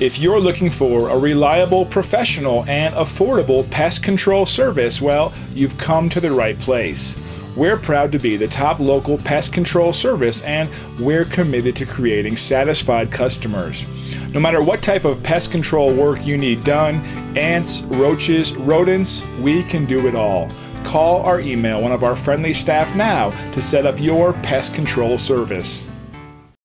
If you're looking for a reliable, professional, and affordable pest control service, well, you've come to the right place. We're proud to be the top local pest control service, and we're committed to creating satisfied customers. No matter what type of pest control work you need done, ants, roaches, rodents, we can do it all. Call or email one of our friendly staff now to set up your pest control service.